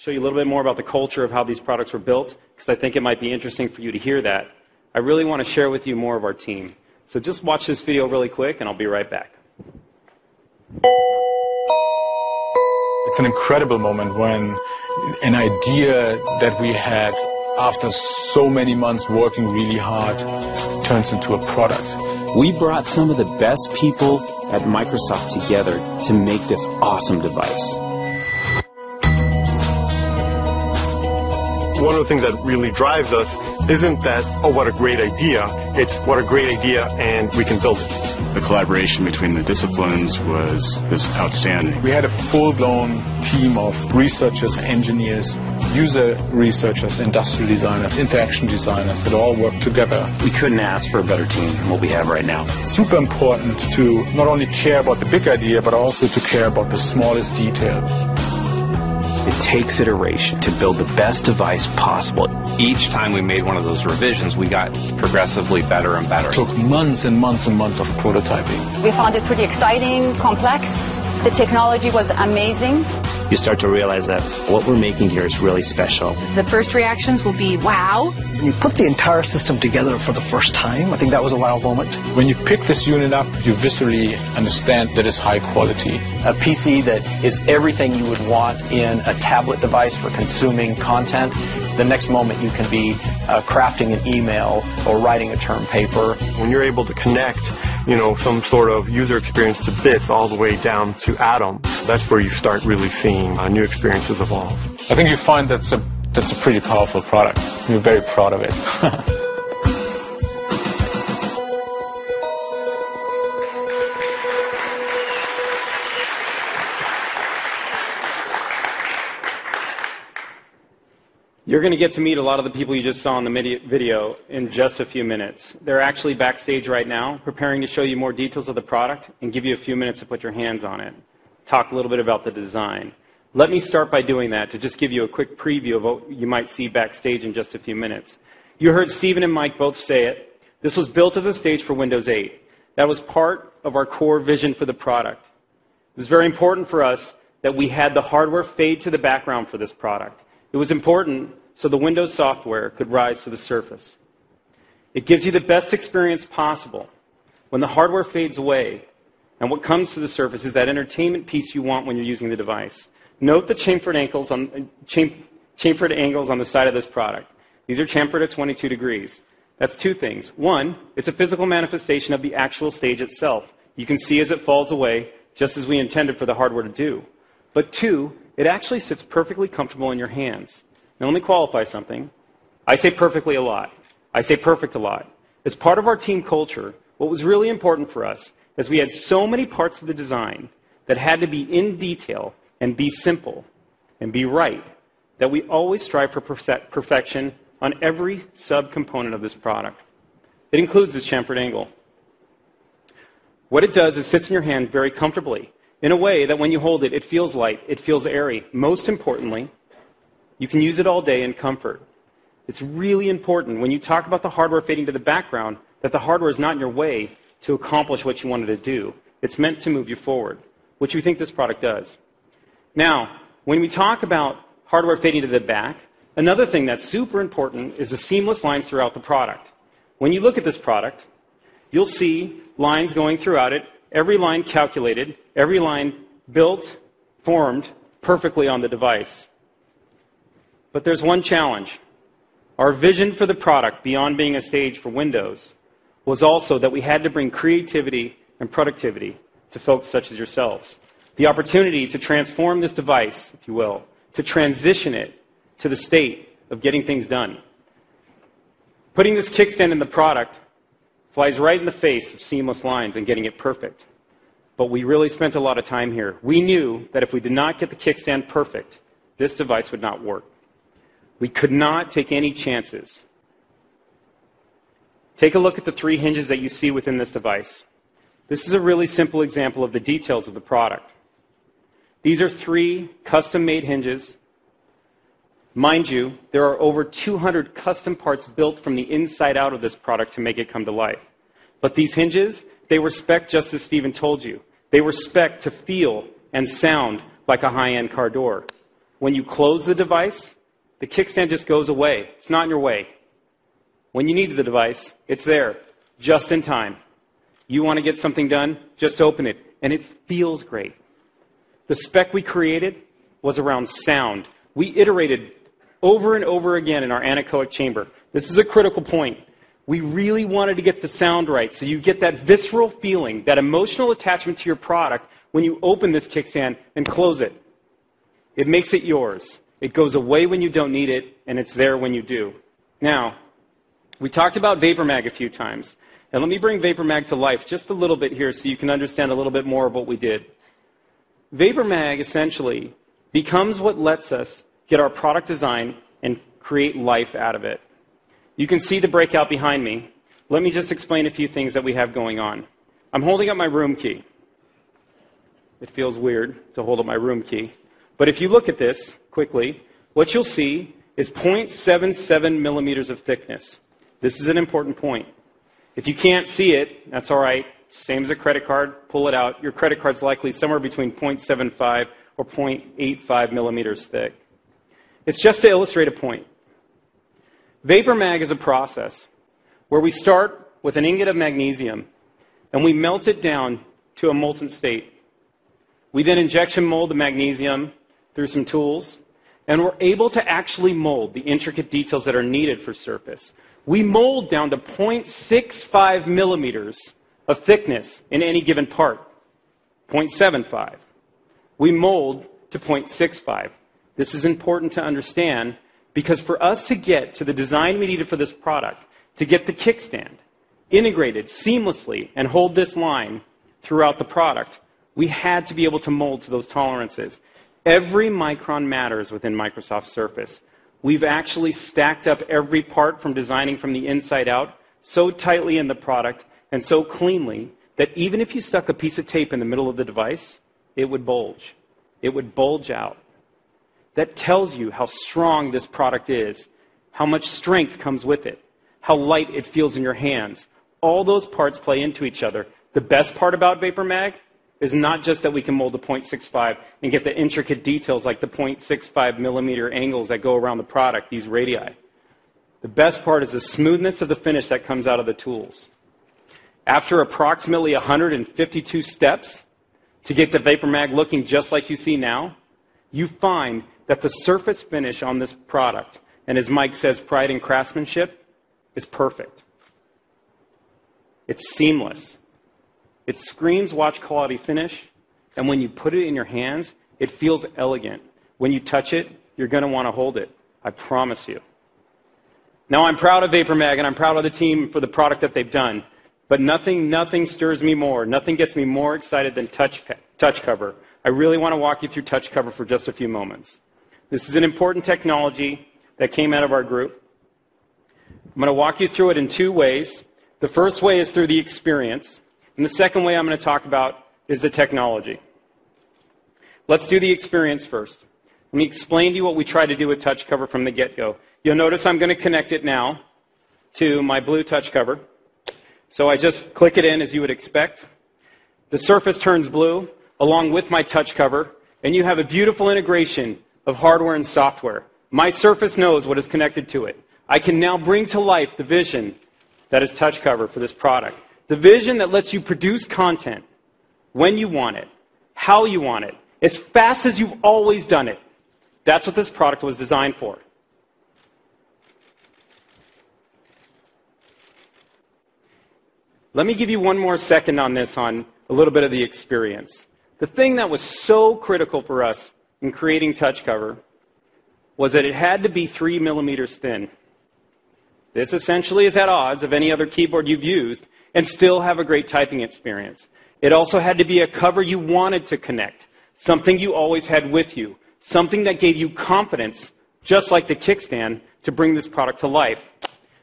show you a little bit more about the culture of how these products were built, because I think it might be interesting for you to hear that. I really want to share with you more of our team. So just watch this video really quick, and I'll be right back. It's an incredible moment when an idea that we had after so many months working really hard turns into a product. We brought some of the best people at Microsoft together to make this awesome device. One of the things that really drives us isn't that, oh, what a great idea. It's what a great idea, and we can build it. The collaboration between the disciplines was just outstanding. We had a full-blown team of researchers, engineers, user researchers, industrial designers, interaction designers that all worked together. We couldn't ask for a better team than what we have right now. It's super important to not only care about the big idea, but also to care about the smallest details. It takes iteration to build the best device possible. Each time we made one of those revisions, we got progressively better and better. It took months and months and months of prototyping. We found it pretty exciting, complex. The technology was amazing. You start to realize that what we're making here is really special. The first reactions will be, wow. We put the entire system together for the first time. I think that was a wow moment. When you pick this unit up, you viscerally understand that it's high quality. A PC that is everything you would want in a tablet device for consuming content. The next moment you can be crafting an email or writing a term paper. When you're able to connect, you know, some sort of user experience to bits all the way down to atoms, that's where you start really seeing new experiences evolve. I think you find that's a pretty powerful product. We're very proud of it. You're going to get to meet a lot of the people you just saw in the video in just a few minutes. They're actually backstage right now, preparing to show you more details of the product and give you a few minutes to put your hands on it. Talk a little bit about the design. Let me start by doing that to just give you a quick preview of what you might see backstage in just a few minutes. You heard Stephen and Mike both say it. This was built as a stage for Windows 8. That was part of our core vision for the product. It was very important for us that we had the hardware fade to the background for this product. It was important so the Windows software could rise to the surface. It gives you the best experience possible. When the hardware fades away, and what comes to the surface is that entertainment piece you want when you're using the device. Note the chamfered angles on the side of this product. These are chamfered at 22 degrees. That's two things. One, it's a physical manifestation of the actual stage itself. You can see as it falls away, just as we intended for the hardware to do. But two, it actually sits perfectly comfortable in your hands. Now let me qualify something. I say perfectly a lot. I say perfect a lot. As part of our team culture, what was really important for us is we had so many parts of the design that had to be in detail and be simple and be right that we always strive for perfection on every sub-component of this product. It includes this chamfered angle. What it does is sits in your hand very comfortably in a way that when you hold it, it feels light, it feels airy. Most importantly, you can use it all day in comfort. It's really important when you talk about the hardware fading to the background that the hardware is not in your way to accomplish what you wanted to do. It's meant to move you forward, which we think this product does. Now, when we talk about hardware fading to the back, another thing that's super important is the seamless lines throughout the product. When you look at this product, you'll see lines going throughout it, every line calculated, every line built, formed perfectly on the device. But there's one challenge. Our vision for the product, beyond being a stage for Windows, was also that we had to bring creativity and productivity to folks such as yourselves. The opportunity to transform this device, if you will, to transition it to the state of getting things done. Putting this kickstand in the product flies right in the face of seamless lines and getting it perfect. But we really spent a lot of time here. We knew that if we did not get the kickstand perfect, this device would not work. We could not take any chances. Take a look at the three hinges that you see within this device. This is a really simple example of the details of the product. These are three custom-made hinges. Mind you, there are over 200 custom parts built from the inside out of this product to make it come to life. But these hinges, they were spec'd just as Stephen told you. They were spec'd to feel and sound like a high-end car door. When you close the device, the kickstand just goes away. It's not in your way. When you need the device, it's there, just in time. You want to get something done, just open it, and it feels great. The spec we created was around sound. We iterated over and over again in our anechoic chamber. This is a critical point. We really wanted to get the sound right, so you get that visceral feeling, that emotional attachment to your product when you open this kickstand and close it. It makes it yours. It goes away when you don't need it, and it's there when you do. Now, we talked about VaporMag a few times. And let me bring VaporMag to life just a little bit here so you can understand a little bit more of what we did. VaporMag essentially becomes what lets us get our product design and create life out of it. You can see the breakout behind me. Let me just explain a few things that we have going on. I'm holding up my room key. It feels weird to hold up my room key. But if you look at this quickly, what you'll see is 0.77 millimeters of thickness. This is an important point. If you can't see it, that's all right. Same as a credit card, pull it out. Your credit card's likely somewhere between 0.75 or 0.85 millimeters thick. It's just to illustrate a point. VaporMag is a process where we start with an ingot of magnesium and we melt it down to a molten state. We then injection mold the magnesium through some tools, and we're able to actually mold the intricate details that are needed for Surface. We mold down to 0.65 millimeters of thickness in any given part, 0.75. We mold to 0.65. This is important to understand because for us to get to the design we needed for this product, to get the kickstand integrated seamlessly and hold this line throughout the product, we had to be able to mold to those tolerances. Every micron matters within Microsoft Surface. We've actually stacked up every part from designing from the inside out so tightly in the product and so cleanly that even if you stuck a piece of tape in the middle of the device, it would bulge. It would bulge out. That tells you how strong this product is, how much strength comes with it, how light it feels in your hands. All those parts play into each other. The best part about VaporMag is not just that we can mold to 0.65 and get the intricate details like the 0.65 millimeter angles that go around the product, these radii. The best part is the smoothness of the finish that comes out of the tools. After approximately 152 steps to get the VaporMag looking just like you see now, you find that the surface finish on this product, and as Mike says, pride in craftsmanship, is perfect. It's seamless. It screams watch quality finish, and when you put it in your hands, it feels elegant. When you touch it, you're going to want to hold it. I promise you. Now, I'm proud of VaporMag, and I'm proud of the team for the product that they've done, but nothing stirs me more. Nothing gets me more excited than TouchCover. I really want to walk you through TouchCover for just a few moments. This is an important technology that came out of our group. I'm going to walk you through it in two ways. The first way is through the experience. And the second way I'm going to talk about is the technology. Let's do the experience first. Let me explain to you what we try to do with TouchCover from the get-go. You'll notice I'm going to connect it now to my blue TouchCover. So I just click it in as you would expect. The surface turns blue along with my TouchCover, and you have a beautiful integration of hardware and software. My surface knows what is connected to it. I can now bring to life the vision that is TouchCover for this product. The vision that lets you produce content when you want it, how you want it, as fast as you've always done it. That's what this product was designed for. Let me give you one more second on this, on a little bit of the experience. The thing that was so critical for us in creating TouchCover was that it had to be 3 millimeters thin. This essentially is at odds of any other keyboard you've used, and still have a great typing experience. It also had to be a cover you wanted to connect, something you always had with you, something that gave you confidence, just like the kickstand, to bring this product to life.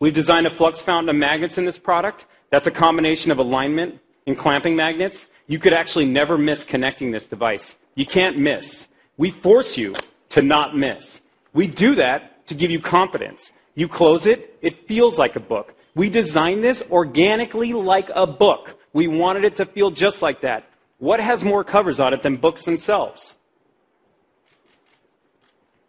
We've designed a flux fountain of magnets in this product. That's a combination of alignment and clamping magnets. You could actually never miss connecting this device. You can't miss. We force you to not miss. We do that to give you confidence. You close it, it feels like a book. We designed this organically like a book. We wanted it to feel just like that. What has more covers on it than books themselves?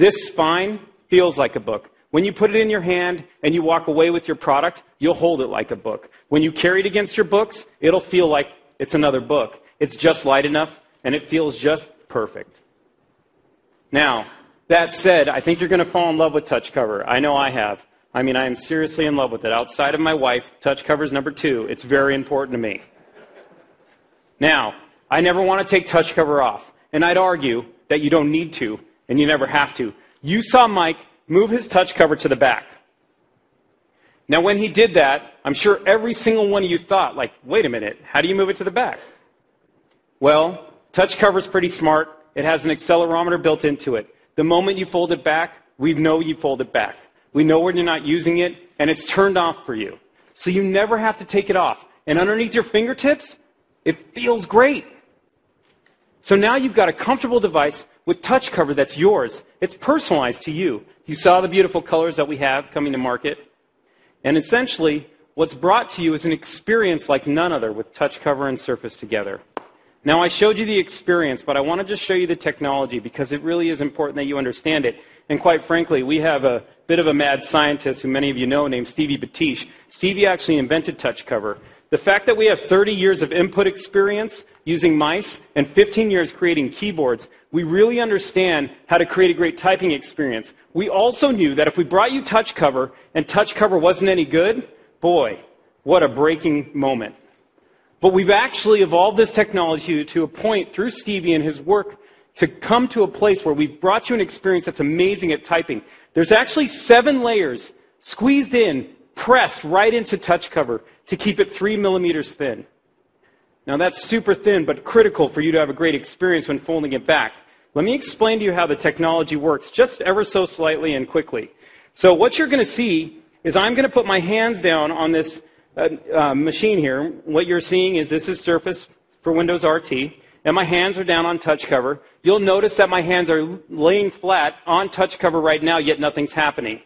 This spine feels like a book. When you put it in your hand and you walk away with your product, you'll hold it like a book. When you carry it against your books, it'll feel like it's another book. It's just light enough, and it feels just perfect. Now, that said, I think you're going to fall in love with TouchCover. I know I have. I mean, I am seriously in love with it. Outside of my wife, TouchCover's number 2. It's very important to me. Now, I never want to take TouchCover off, and I'd argue that you don't need to, and you never have to. You saw Mike move his TouchCover to the back. Now, when he did that, I'm sure every single one of you thought, like, wait a minute, how do you move it to the back? Well, TouchCover's pretty smart. It has an accelerometer built into it. The moment you fold it back, we know you fold it back. We know when you're not using it, and it's turned off for you. So you never have to take it off. And underneath your fingertips, it feels great. So now you've got a comfortable device with TouchCover that's yours. It's personalized to you. You saw the beautiful colors that we have coming to market. And essentially, what's brought to you is an experience like none other with TouchCover and Surface together. Now, I showed you the experience, but I want to just show you the technology because it really is important that you understand it. And quite frankly, we have a bit of a mad scientist who many of you know named Stevie Batish. Stevie actually invented TouchCover. The fact that we have 30 years of input experience using mice and 15 years creating keyboards, we really understand how to create a great typing experience. We also knew that if we brought you TouchCover and TouchCover wasn't any good, boy, what a breaking moment. But we've actually evolved this technology to a point through Stevie and his work to come to a place where we've brought you an experience that's amazing at typing. There's actually 7 layers squeezed in, pressed right into TouchCover to keep it 3 millimeters thin. Now that's super thin, but critical for you to have a great experience when folding it back. Let me explain to you how the technology works, just ever so slightly and quickly. So what you're going to see is I'm going to put my hands down on this machine here. What you're seeing is this is Surface for Windows RT, and my hands are down on TouchCover. You'll notice that my hands are laying flat on TouchCover right now, yet nothing's happening.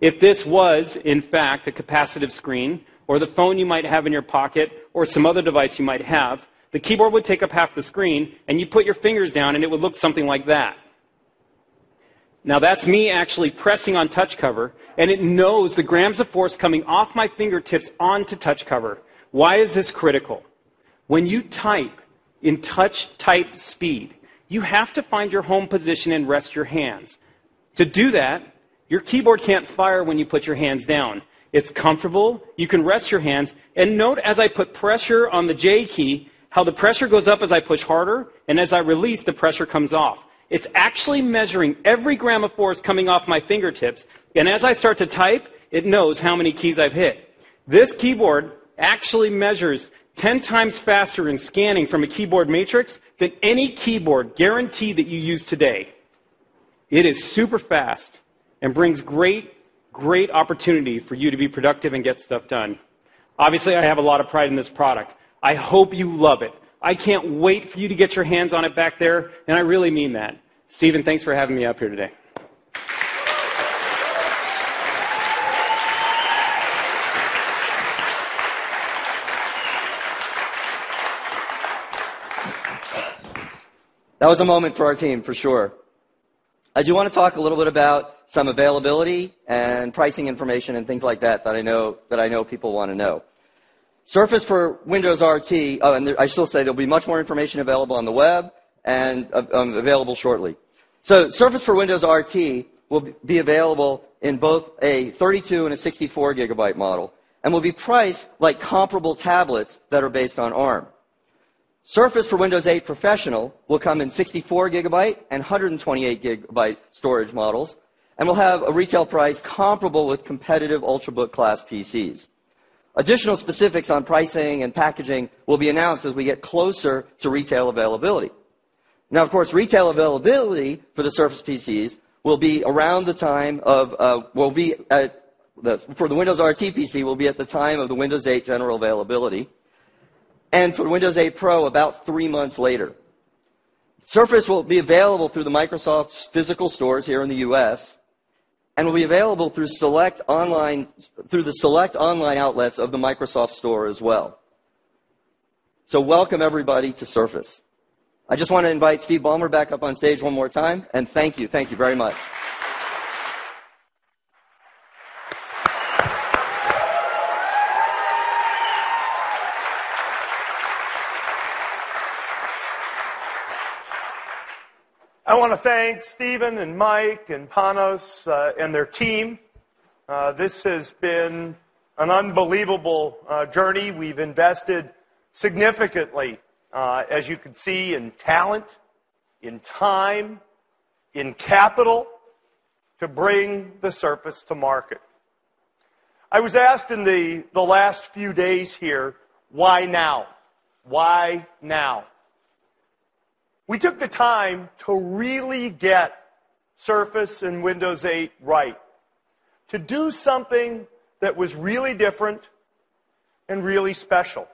If this was, in fact, a capacitive screen, or the phone you might have in your pocket, or some other device you might have, the keyboard would take up half the screen, and you put your fingers down, and it would look something like that. Now that's me actually pressing on TouchCover, and it knows the grams of force coming off my fingertips onto TouchCover. Why is this critical? When you type in touch type speed, you have to find your home position and rest your hands. To do that, your keyboard can't fire when you put your hands down. It's comfortable, you can rest your hands, and note as I put pressure on the J key, how the pressure goes up as I push harder, and as I release, the pressure comes off. It's actually measuring every gram of force coming off my fingertips, and as I start to type, it knows how many keys I've hit. This keyboard actually measures 10 times faster in scanning from a keyboard matrix than any keyboard guaranteed that you use today. It is super fast and brings great, great opportunity for you to be productive and get stuff done. Obviously, I have a lot of pride in this product. I hope you love it. I can't wait for you to get your hands on it back there, and I really mean that. Stephen, thanks for having me up here today. That was a moment for our team, for sure. I do want to talk a little bit about some availability and pricing information and things like that that I know people want to know. Surface for Windows RT, and I still say there'll be much more information available on the web and available shortly. So Surface for Windows RT will be available in both a 32 and a 64 gigabyte model and will be priced like comparable tablets that are based on ARM. Surface for Windows 8 Professional will come in 64 gigabyte and 128 gigabyte storage models and will have a retail price comparable with competitive Ultrabook class PCs. Additional specifics on pricing and packaging will be announced as we get closer to retail availability. Now, of course, retail availability for the Surface PCs will be around the time of, for the Windows RT PC, will be at the time of the Windows 8 general availability. And for Windows 8 Pro, about 3 months later. Surface will be available through the Microsoft's physical stores here in the US, and will be available through the select online outlets of the Microsoft Store as well. So welcome everybody to Surface. I just want to invite Steve Ballmer back up on stage one more time, and thank you very much. want to thank Stephen and Mike and Panos and their team. This has been an unbelievable journey. We've invested significantly, as you can see, in talent, in time, in capital, to bring the Surface to market. I was asked in the last few days here, why now? Why now? We took the time to really get Surface and Windows 8 right, to do something that was really different and really special.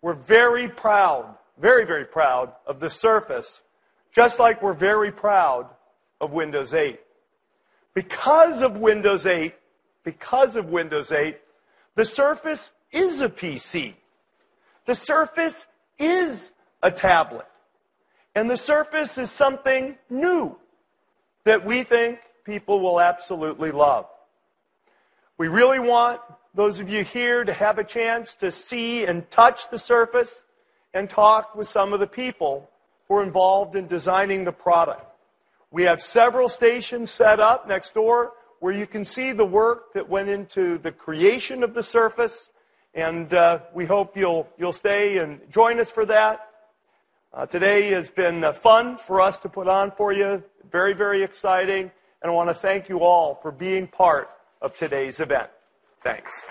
We're very proud, very, very proud of the Surface, just like we're very proud of Windows 8. Because of Windows 8, the Surface is a PC. The Surface is a tablet. And the Surface is something new that we think people will absolutely love. We really want those of you here to have a chance to see and touch the Surface and talk with some of the people who are involved in designing the product. We have several stations set up next door where you can see the work that went into the creation of the Surface, and we hope you'll stay and join us for that. Today has been fun for us to put on for you, very, very exciting, and I want to thank you all for being part of today's event. Thanks.